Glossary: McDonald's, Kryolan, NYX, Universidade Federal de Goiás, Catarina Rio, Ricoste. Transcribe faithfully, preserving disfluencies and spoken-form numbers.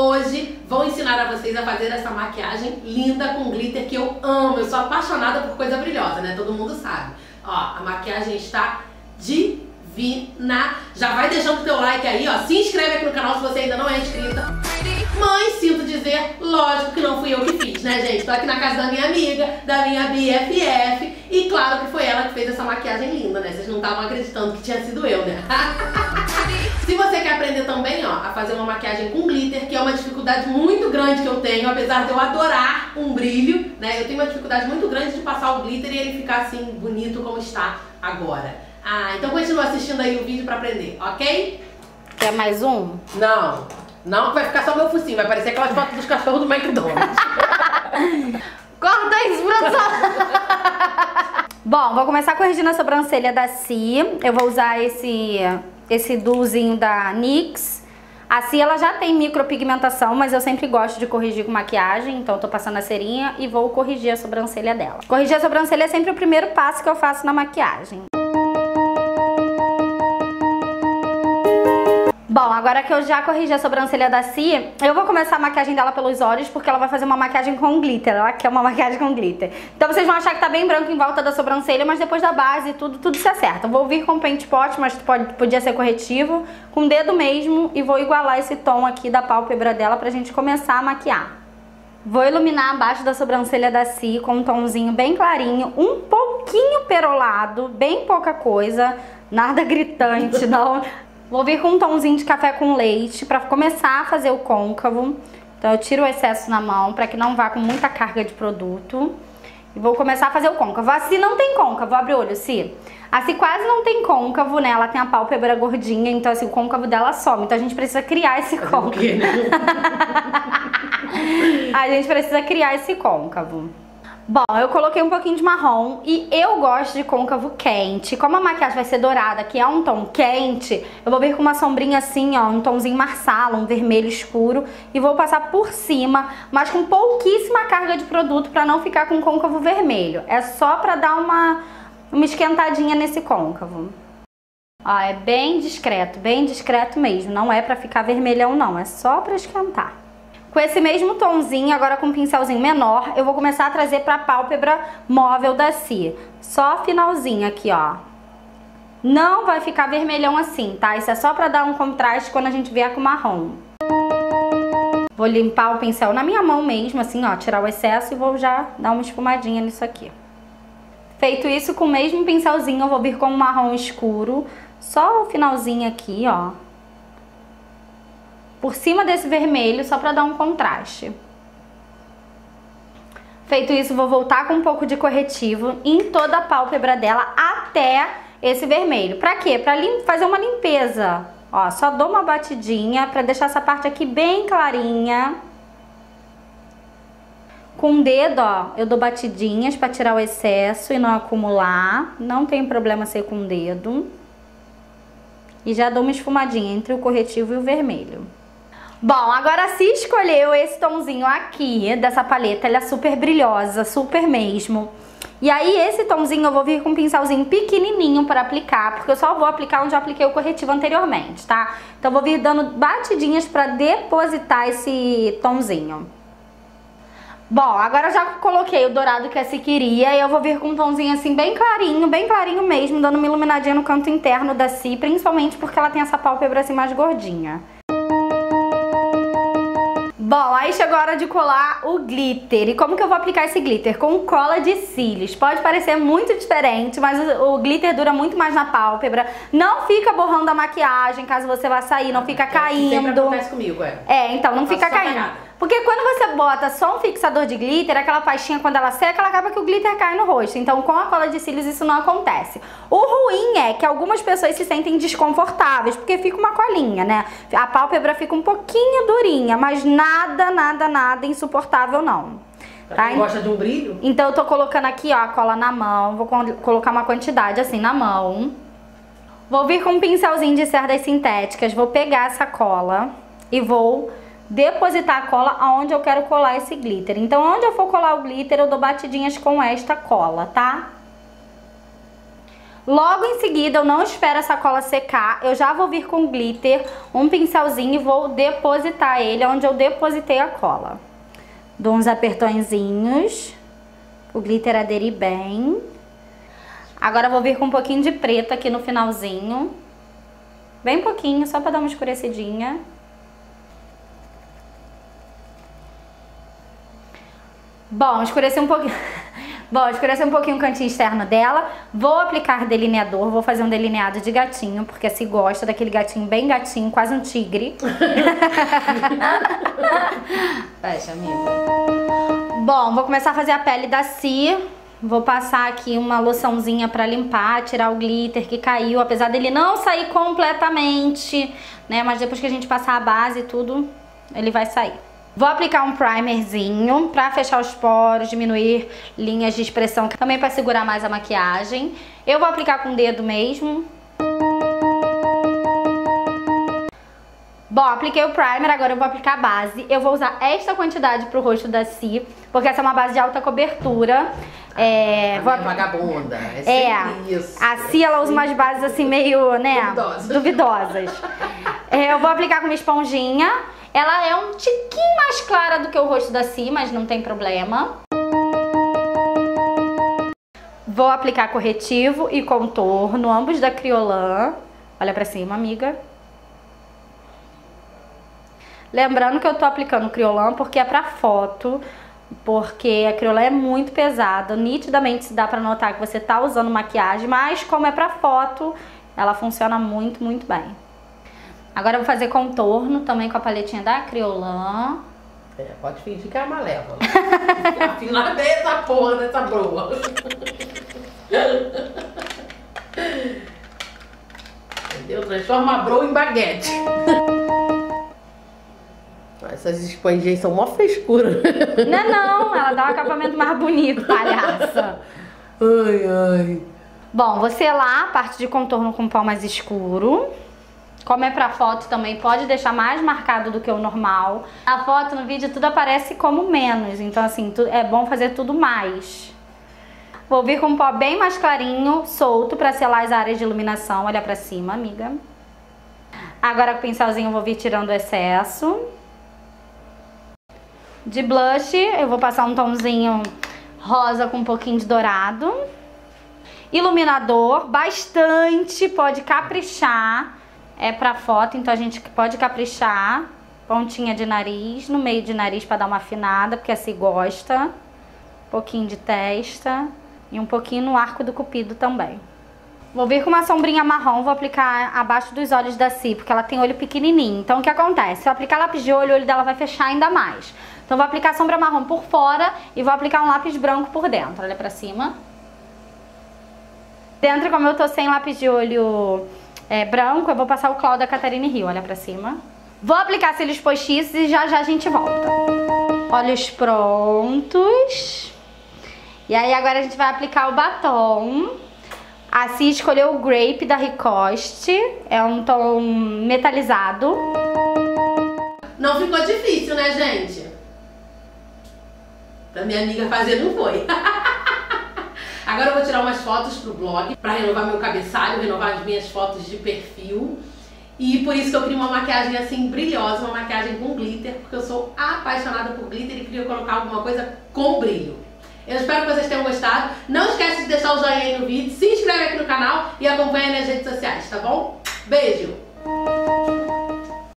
Hoje vou ensinar a vocês a fazer essa maquiagem linda com glitter que eu amo. Eu sou apaixonada por coisa brilhosa, né? Todo mundo sabe. Ó, a maquiagem está divina. Já vai deixando o teu like aí, ó. Se inscreve aqui no canal se você ainda não é inscrita. Mas sinto dizer, lógico que não fui eu que fiz, né, gente? Tô aqui na casa da minha amiga, da minha B F F. E claro que foi ela que fez essa maquiagem linda, né? Vocês não estavam acreditando que tinha sido eu, né? Se você quer aprender também, ó, a fazer uma maquiagem com glitter, que é uma dificuldade muito grande que eu tenho, apesar de eu adorar um brilho, né? Eu tenho uma dificuldade muito grande de passar o glitter e ele ficar assim, bonito como está agora. Ah, então continua assistindo aí o vídeo pra aprender, ok? Quer mais um? Não, não, vai ficar só meu focinho, vai parecer aquelas fotos dos cachorros do McDonald's. Corta isso, professor! Bom, vou começar corrigindo a sobrancelha da Si. Eu vou usar esse... esse duozinho da NYX. A Cia, ela já tem micropigmentação, mas eu sempre gosto de corrigir com maquiagem, então eu tô passando a cerinha e vou corrigir a sobrancelha dela. Corrigir a sobrancelha é sempre o primeiro passo que eu faço na maquiagem. Bom, agora que eu já corrigi a sobrancelha da Cia, eu vou começar a maquiagem dela pelos olhos, porque ela vai fazer uma maquiagem com glitter, ela quer uma maquiagem com glitter. Então vocês vão achar que tá bem branco em volta da sobrancelha, mas depois da base, tudo, tudo se acerta. Eu vou vir com pente pot, mas pode, podia ser corretivo, com o dedo mesmo, e vou igualar esse tom aqui da pálpebra dela pra gente começar a maquiar. Vou iluminar abaixo da sobrancelha da Cia com um tomzinho bem clarinho, um pouquinho perolado, bem pouca coisa, nada gritante, não... Vou vir com um tomzinho de café com leite pra começar a fazer o côncavo. Então eu tiro o excesso na mão pra que não vá com muita carga de produto. E vou começar a fazer o côncavo. A Si não tem côncavo, abre o olho, Si. A Si quase não tem côncavo, né? Ela tem a pálpebra gordinha, então assim, o côncavo dela some. Então a gente precisa criar esse côncavo. A gente precisa criar esse côncavo. Bom, eu coloquei um pouquinho de marrom e eu gosto de côncavo quente. Como a maquiagem vai ser dourada, que é um tom quente, eu vou vir com uma sombrinha assim, ó, um tomzinho marsala, um vermelho escuro, e vou passar por cima, mas com pouquíssima carga de produto pra não ficar com côncavo vermelho. É só pra dar uma, uma esquentadinha nesse côncavo. Ó, é bem discreto, bem discreto mesmo. Não é pra ficar vermelhão, não. É só pra esquentar. Com esse mesmo tomzinho, agora com um pincelzinho menor, eu vou começar a trazer pra pálpebra móvel da Si. Só finalzinho aqui, ó. Não vai ficar vermelhão assim, tá? Isso é só pra dar um contraste quando a gente vier com marrom. Vou limpar o pincel na minha mão mesmo, assim, ó. Tirar o excesso e vou já dar uma espumadinha nisso aqui. Feito isso, com o mesmo pincelzinho, eu vou vir com um marrom escuro. Só o finalzinho aqui, ó. Por cima desse vermelho, só pra dar um contraste. Feito isso, vou voltar com um pouco de corretivo em toda a pálpebra dela até esse vermelho. Pra quê? Pra fazer uma limpeza. Ó, só dou uma batidinha pra deixar essa parte aqui bem clarinha. Com o dedo, ó, eu dou batidinhas pra tirar o excesso e não acumular. Não tem problema ser com o dedo. E já dou uma esfumadinha entre o corretivo e o vermelho. Bom, agora se escolheu esse tomzinho aqui dessa paleta, ela é super brilhosa, super mesmo. E aí esse tomzinho eu vou vir com um pincelzinho pequenininho para aplicar, porque eu só vou aplicar onde eu apliquei o corretivo anteriormente, tá? Então eu vou vir dando batidinhas para depositar esse tomzinho. Bom, agora eu já coloquei o dourado que a Si queria e eu vou vir com um tomzinho assim bem clarinho, bem clarinho mesmo, dando uma iluminadinha no canto interno da Si, principalmente porque ela tem essa pálpebra assim mais gordinha. Bom, aí chegou a hora de colar o glitter. E como que eu vou aplicar esse glitter? Com cola de cílios. Pode parecer muito diferente, mas o, o glitter dura muito mais na pálpebra. Não fica borrando a maquiagem, caso você vá sair, não fica caindo. Sempre acontece comigo, é. É, então, não fica caindo. Porque quando você bota só um fixador de glitter, aquela pastinha quando ela seca, ela acaba que o glitter cai no rosto. Então com a cola de cílios isso não acontece. O ruim é que algumas pessoas se sentem desconfortáveis, porque fica uma colinha, né? A pálpebra fica um pouquinho durinha, mas nada, nada, nada insuportável não. Tá? Gosta de um brilho? Então eu tô colocando aqui, ó, a cola na mão, vou colocar uma quantidade assim na mão. Vou vir com um pincelzinho de cerdas sintéticas, vou pegar essa cola e vou... depositar a cola aonde eu quero colar esse glitter. Então, onde eu for colar o glitter, eu dou batidinhas com esta cola, tá? Logo em seguida, eu não espero essa cola secar, eu já vou vir com glitter, um pincelzinho e vou depositar ele onde eu depositei a cola. Dou uns apertõezinhos, o glitter aderir bem. Agora eu vou vir com um pouquinho de preto aqui no finalzinho. Bem pouquinho, só pra dar uma escurecidinha. Bom, escureci um pouquinho... Bom, escureci um pouquinho o cantinho externo dela. Vou aplicar delineador, vou fazer um delineado de gatinho, porque se gosta daquele gatinho bem gatinho, quase um tigre. Fecha, amiga. Bom, vou começar a fazer a pele da Si. Vou passar aqui uma loçãozinha pra limpar, tirar o glitter que caiu, apesar dele não sair completamente, né? Mas depois que a gente passar a base e tudo, ele vai sair. Vou aplicar um primerzinho pra fechar os poros, diminuir linhas de expressão, também pra segurar mais a maquiagem. Eu vou aplicar com o dedo mesmo. Bom, apliquei o primer, agora eu vou aplicar a base. Eu vou usar esta quantidade pro rosto da Si, porque essa é uma base de alta cobertura. É, vou... vagabunda, é, é isso. A Si, ela usa umas bases assim meio, né, duvidosas. duvidosas. É, eu vou aplicar com uma esponjinha. Ela é um tiquinho mais clara do que o rosto da Si, mas não tem problema. Vou aplicar corretivo e contorno, ambos da Kryolan. Olha pra cima, amiga. Lembrando que eu tô aplicando Kryolan porque é pra foto, porque a Kryolan é muito pesada, nitidamente se dá pra notar que você tá usando maquiagem, mas como é pra foto, ela funciona muito, muito bem. Agora eu vou fazer contorno também com a paletinha da Kryolan. É, pode fingir que é a Malévola. Afinal, dessa porra dessa broa. Entendeu? Transforma a broa em baguete. Essas esponjinhas são mó frescura. Não, não. Ela dá um acabamento mais bonito, palhaça. Ai, ai. Bom, vou selar a parte de contorno com um pó mais escuro. Como é pra foto também, pode deixar mais marcado do que o normal. Na foto, no vídeo, tudo aparece como menos. Então, assim, é bom fazer tudo mais. Vou vir com um pó bem mais clarinho, solto, pra selar as áreas de iluminação. Olha pra cima, amiga. Agora, com o pincelzinho, eu vou vir tirando o excesso. De blush, eu vou passar um tomzinho rosa com um pouquinho de dourado. Iluminador, bastante, pode caprichar. É pra foto, então a gente pode caprichar. Pontinha de nariz, no meio de nariz pra dar uma afinada, porque assim gosta. Um pouquinho de testa e um pouquinho no arco do cupido também. Vou vir com uma sombrinha marrom, vou aplicar abaixo dos olhos da Si, porque ela tem olho pequenininho. Então o que acontece? Se eu aplicar lápis de olho, o olho dela vai fechar ainda mais. Então vou aplicar sombra marrom por fora e vou aplicar um lápis branco por dentro. Olha pra cima. Dentro, como eu tô sem lápis de olho é, branco, eu vou passar o cló da Catarina Rio. Olha pra cima. Vou aplicar cílios postiços e já já a gente volta. Olhos prontos. E aí agora a gente vai aplicar o batom. A Si escolheu o Grape da Ricoste, é um tom metalizado. Não ficou difícil, né, gente? Pra minha amiga fazer não foi. Agora eu vou tirar umas fotos pro blog, pra renovar meu cabeçalho, renovar as minhas fotos de perfil. E por isso que eu queria uma maquiagem assim, brilhosa, uma maquiagem com glitter, porque eu sou apaixonada por glitter e queria colocar alguma coisa com brilho. Eu espero que vocês tenham gostado. Não esquece de deixar o joinha aí no vídeo, se inscreve aqui no canal e acompanha nas redes sociais, tá bom? Beijo!